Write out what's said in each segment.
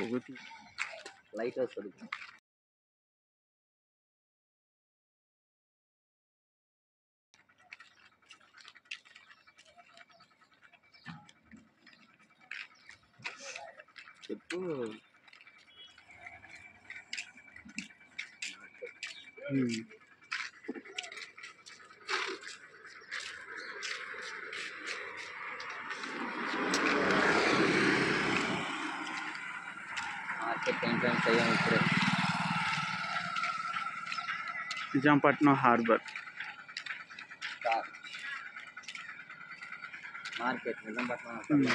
கொஞ்சம் ஊற்றி லைட்டாக சொடுக்கணும். இப்போ विशाखापट्टनम हार्बर मार्केट विशाखापट्टनम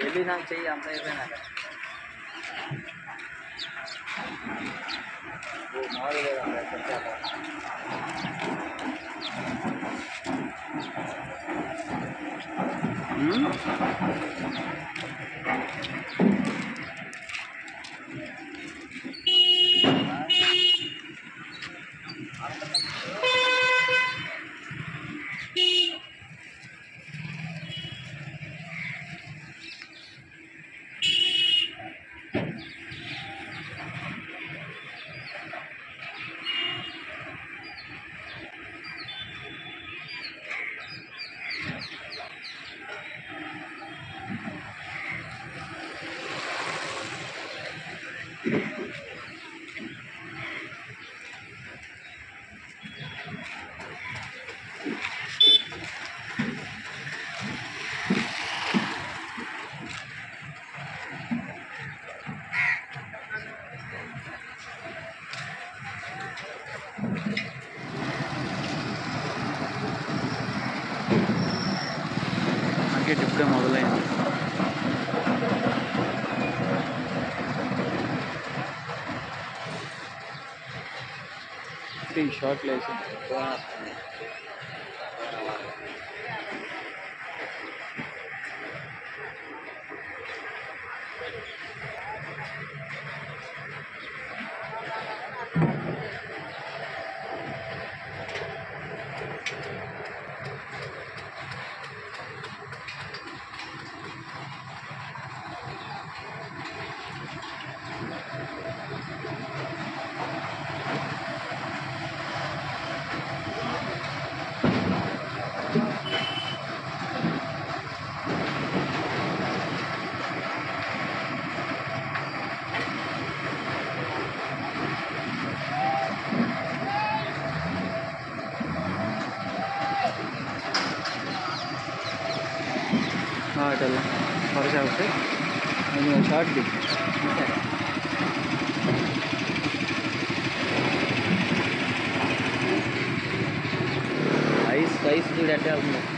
एली ना चाहिए हमने ये ना वो मार देगा हमें क्या टिप्पे मोदल शॉट शॉट दी आइस आइस भी रहते हैं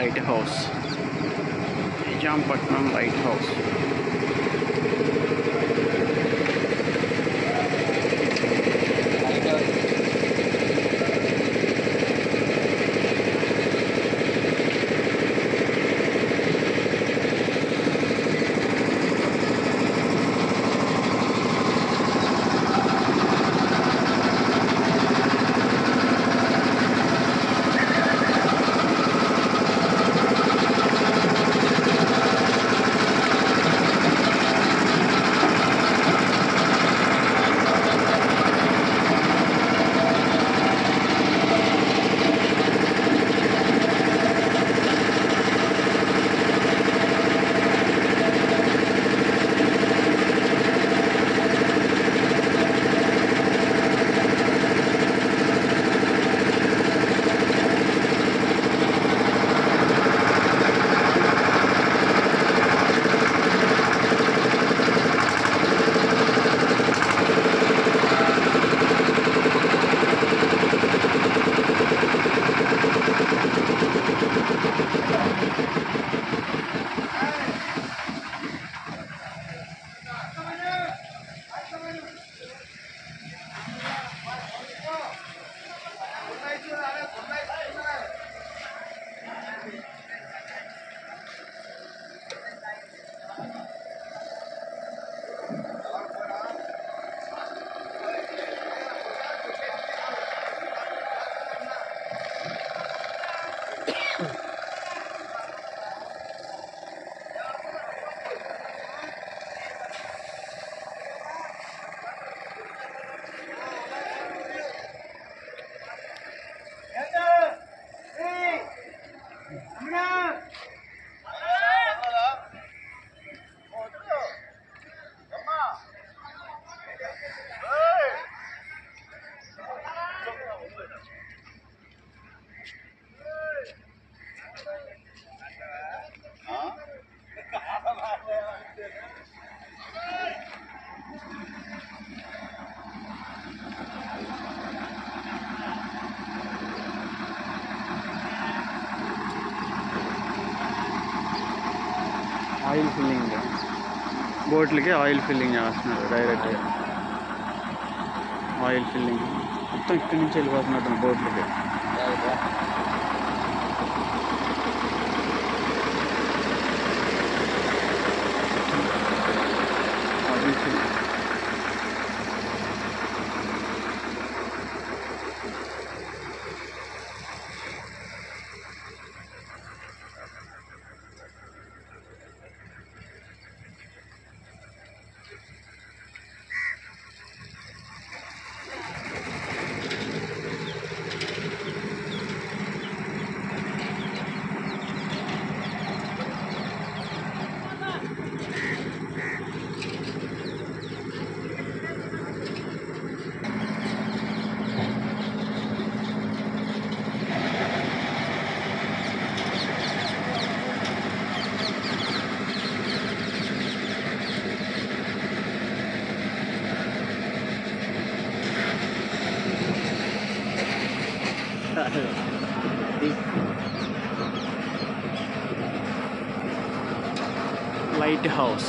Light House, Vijayampatnam Light House. Oil filling bottle के oil filling direct oil filling मतलब इकडे बोटल के Light House.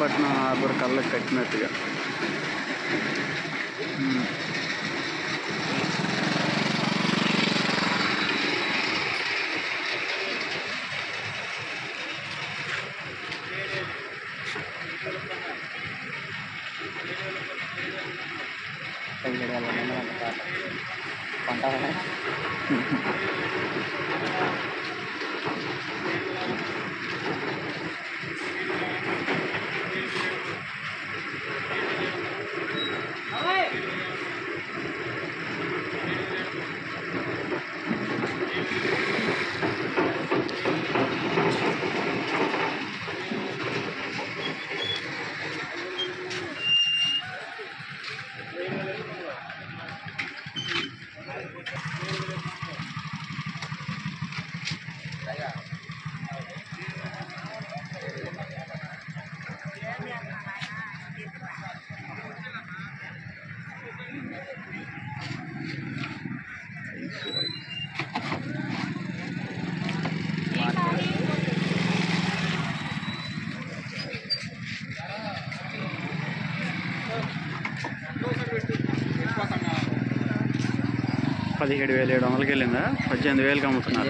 విశాఖపట్నం హార్బర్ కళ్ళ కట్టినట్టుగా17,700కి వెళ్ళిందా? 18,000కి అమ్ముతున్నారు.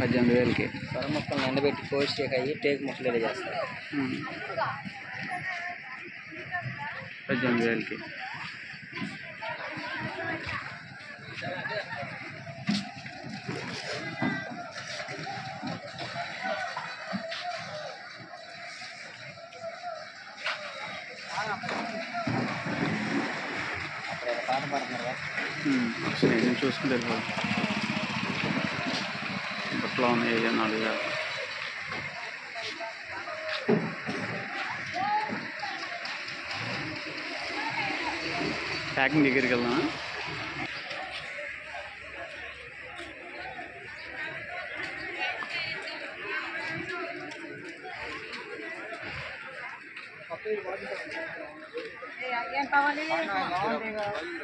18,000కి సొర మొక్కలు ఎండబెట్టి కోసి టేక్ అయ్యి టేక్ మొక్కలు చేస్తారు. 18,000కి నేను చూసుకుంటే బట్లా ఉన్న ఏరియా 4,000. ప్యాకింగ్ దగ్గరికి వెళ్దామా?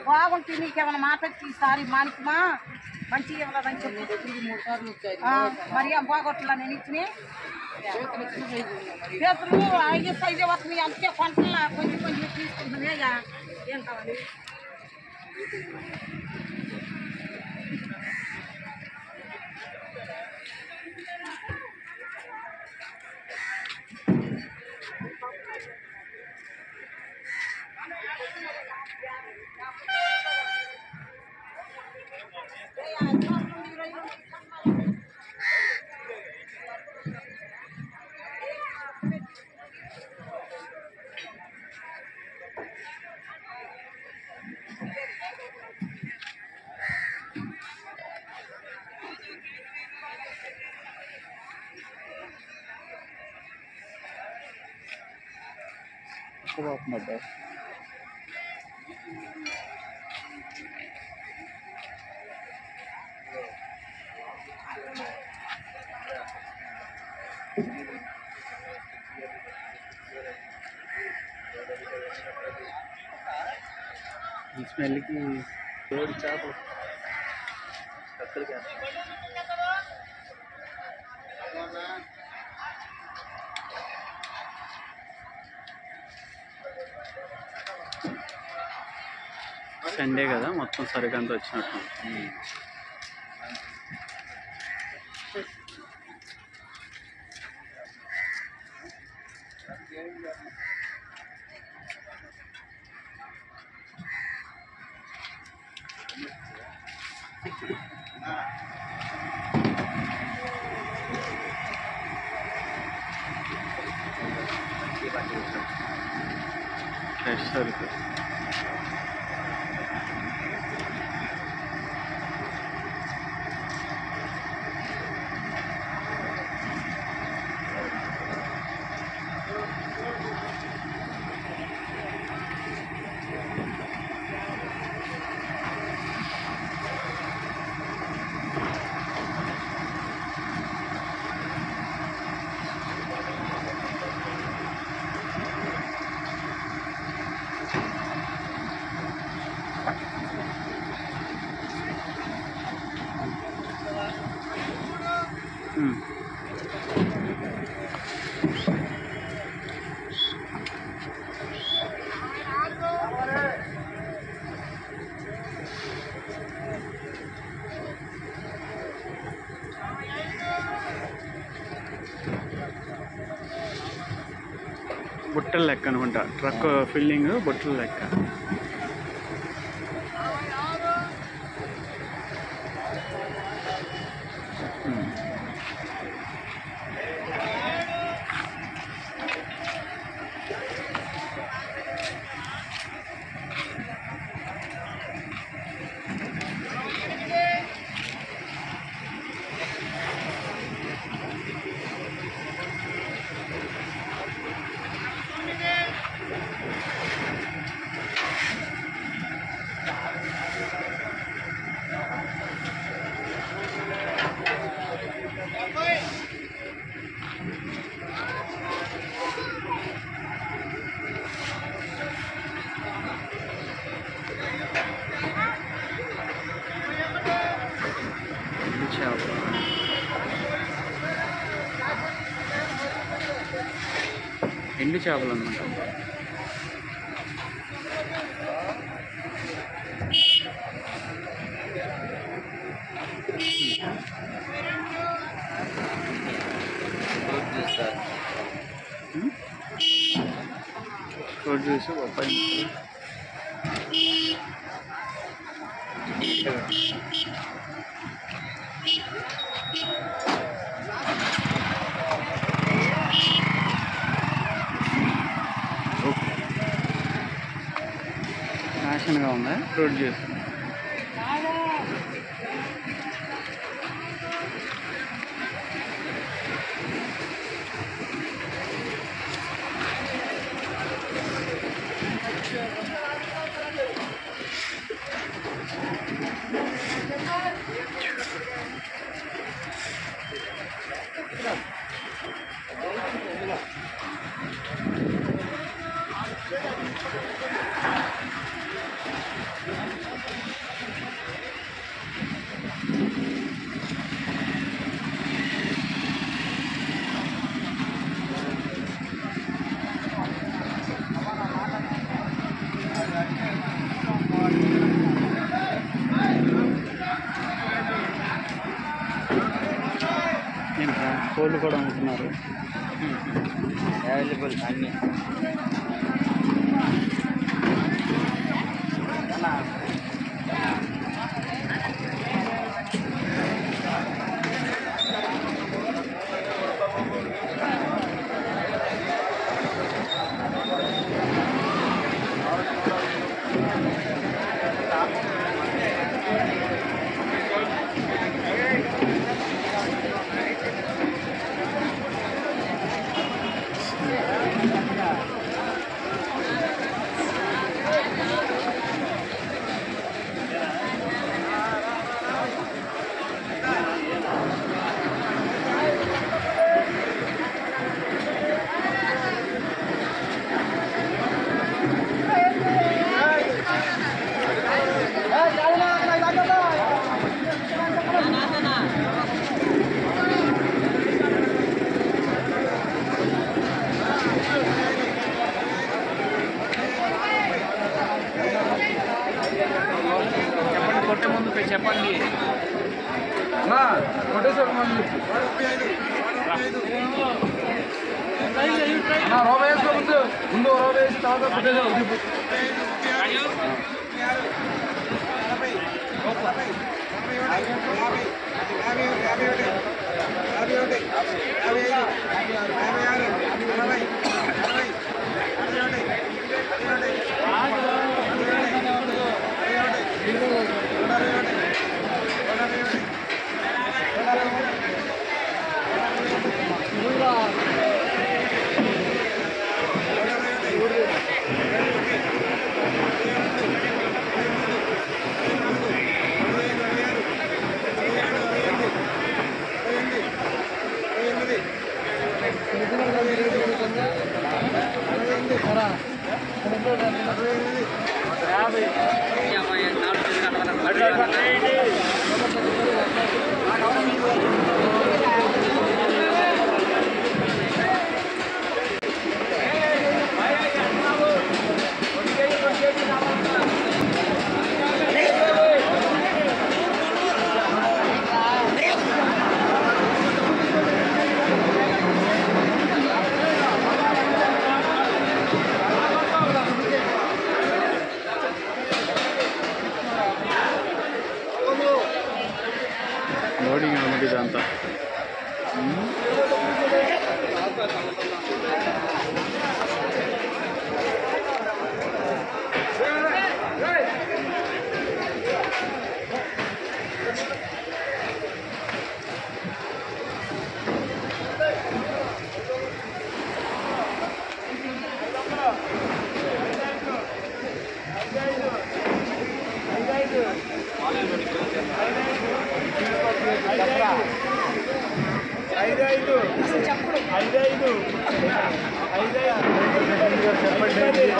బాగుంటుంది నీకేమైనా మాట వచ్చి ఈసారి మానికమా మంచిగా ఇవ్వలేదని చెప్పి 3 సార్లు మరి ఏం బాగొట్లా నేను ఇచ్చిన చేతులు ఐదు సైజే వస్తున్నాయి. అందుకే కొంటలా కొంచెం కొంచెం తీసుకుంటుంది. ఏం కావాలి? Mother. स्मेल की रोड चाप क्या సండే కదా మొత్తం సరిగంతా వచ్చినట్టు. ఫ్రెష్ సరుకు బుట్టల లెక్క అనమాట, ట్రక్ ఫిల్లింగ్ బుట్టల లెక్క. ఎండు చేపలు అన్నమాట. రోడ్ చూసి ఒప్పని ఫ్యాషన్గా ఉంది రోడ్ చూసి. కోళ్ళు కూడా ఉంటున్నారు అవైలబుల్ అన్నీ. చెప్పండి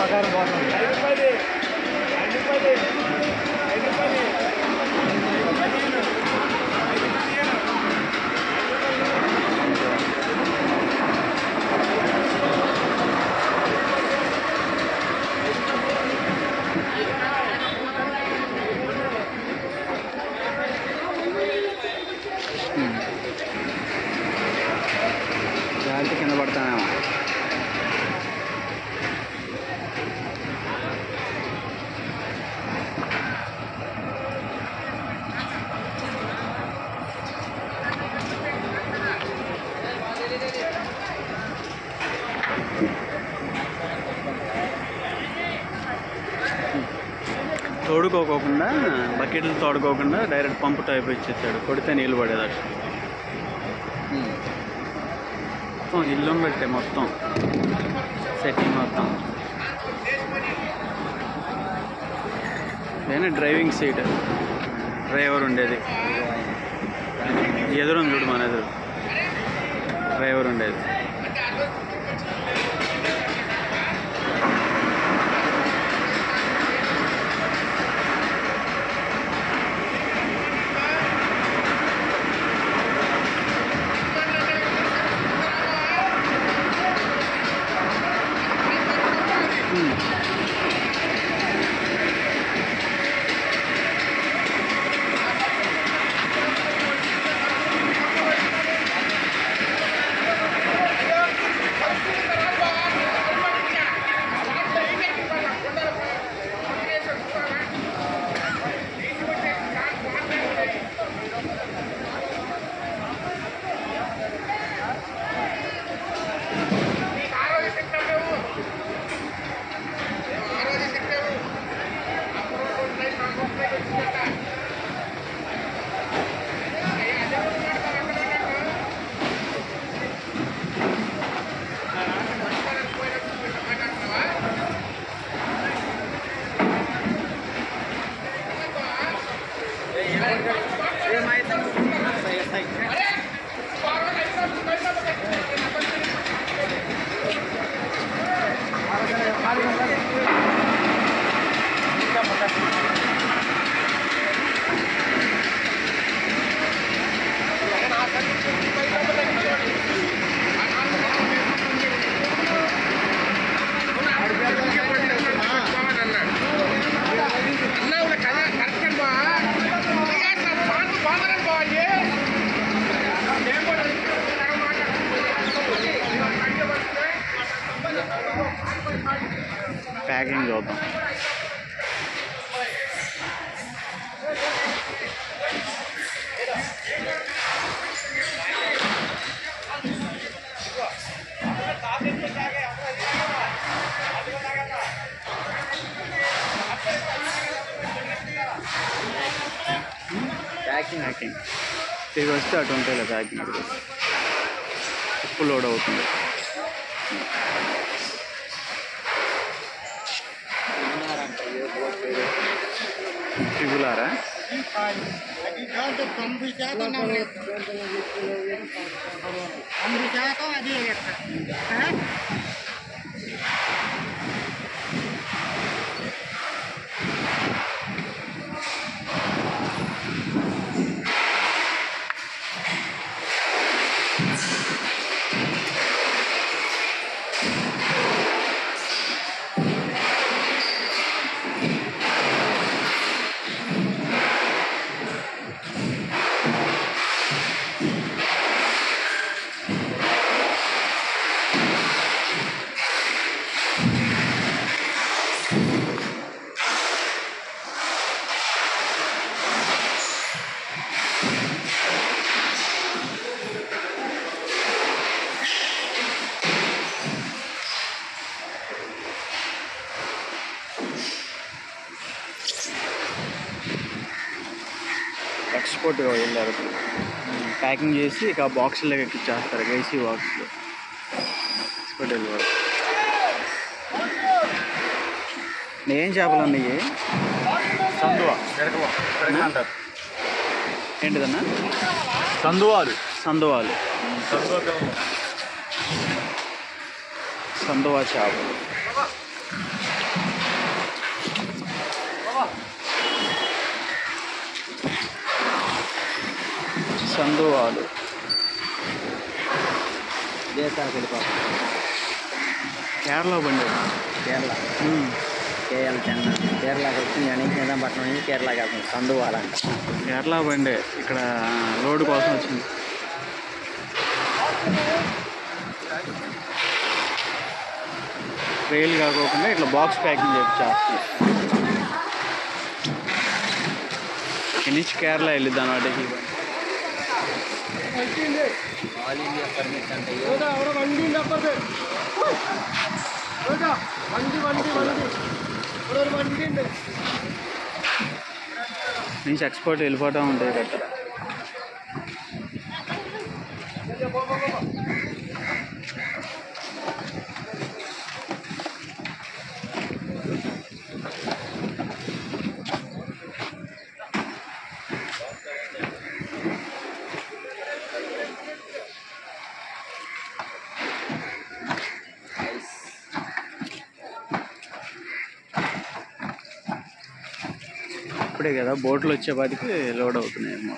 आकार पड़ता है वहाँ तोड़कोकुंडा बकेट तोड़कोकुंडा डायरेक्ट पंप टाइप इच्चेसाडु कोडिते नीलू पड़ेदा इल्लम बट्टे मोत्तम सेटिंग मोत्तम ड्राइविंग सीट ड्राइवर उंडेदी एदुरुंदि चूडु मन एदुरु ड्राइवर उंडेदी पैकिंग होता पैकिंग पैकिंग तिगे वस्ते अटंटेला पैकिंग उप्पु लोड अवुतुंदी एक्सपोर्ट पैकिंग इक बॉक्स एक्चर ऐसी बॉक्स एक्सपोर्ट चपल संधुवादना संधुवा चापल సందువాలు దేశానికి వెళ్ళిపోతాం. கேரளா பண்ணு கேரளா கேஎல் சென்னை கேரళాకి వచ్చి అనంతపట్నం నుంచి కేరళకి వెళ్తాం సందువాల అంట. కేరళ బండి ఇక్కడ రోడ్డు కోసం వచ్చింది. ట్రైల్ కాకుండా ఇట్లా బాక్స్ ప్యాకింగ్ చేస్తాం. ఇక్కడి నుంచి కేరళ వెళ్ళిద్దాం వాటికి. ఆల్ ఇండియా పర్మిట్ అంటే నుంచి ఎక్స్పోర్ట్ వెళ్ళిపోతూ ఉంటాయి కదా. ఇప్పుడే కదా బోట్లు వచ్చేపాటికి లోడ్ అవుతున్నాయేమో.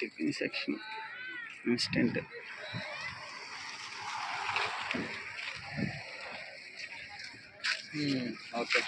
Tiffin section instant okay.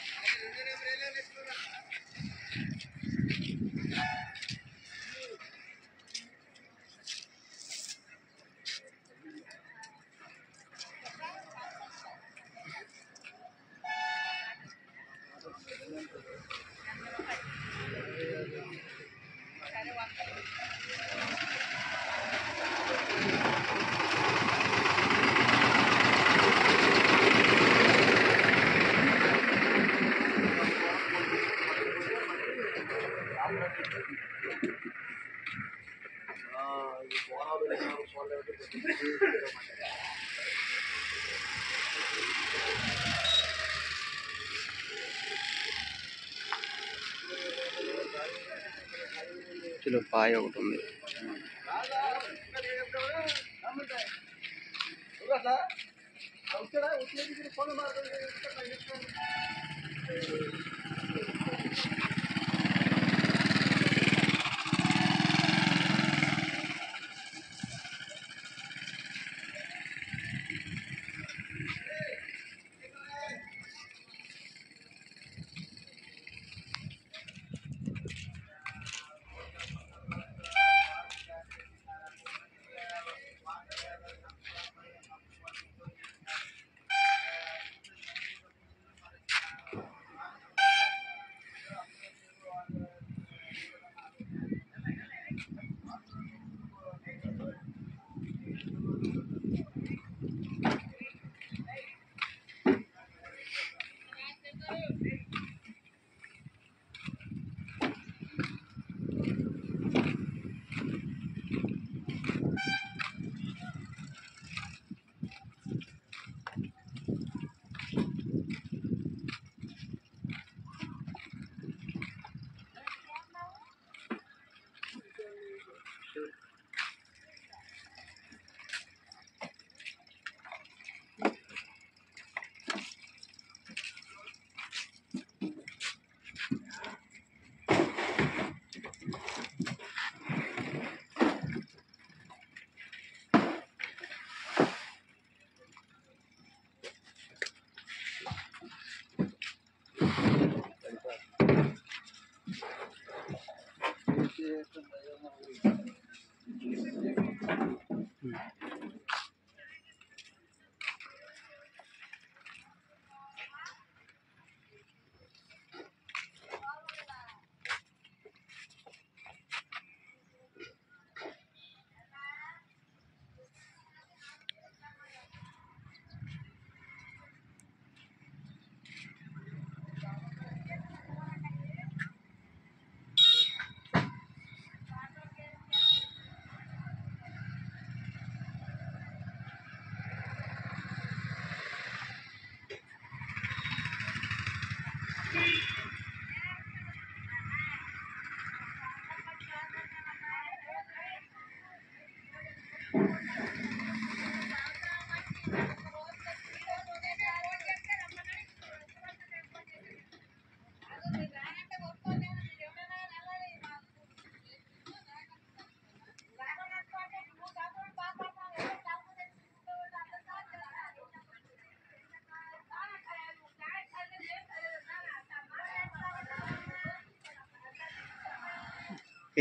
చిలో పాయ ఒకటి ఉంది.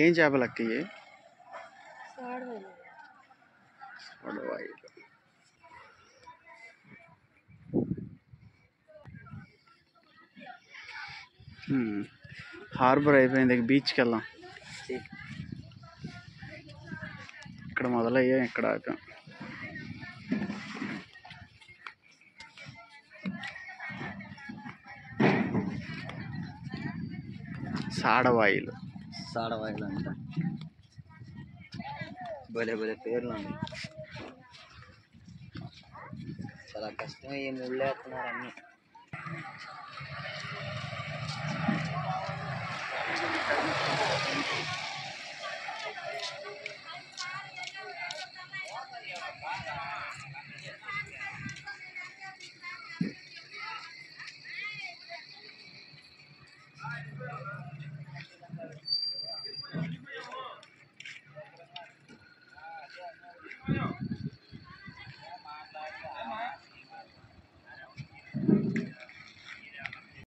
ఏం చేపలు అక్కయ్యే? హార్బర్ అయిపోయింది, బీచ్కి వెళ్దాం. ఇక్కడ మొదలయ్యాం, ఇక్కడ ఆపాం. సాడవాయిలు, సాడవాయిలు అంట, భలే భలే పేర్లు ఉన్నాయి. చాలా కష్టం, ఏం ఉళ్ళేస్తున్నారు అన్నీ.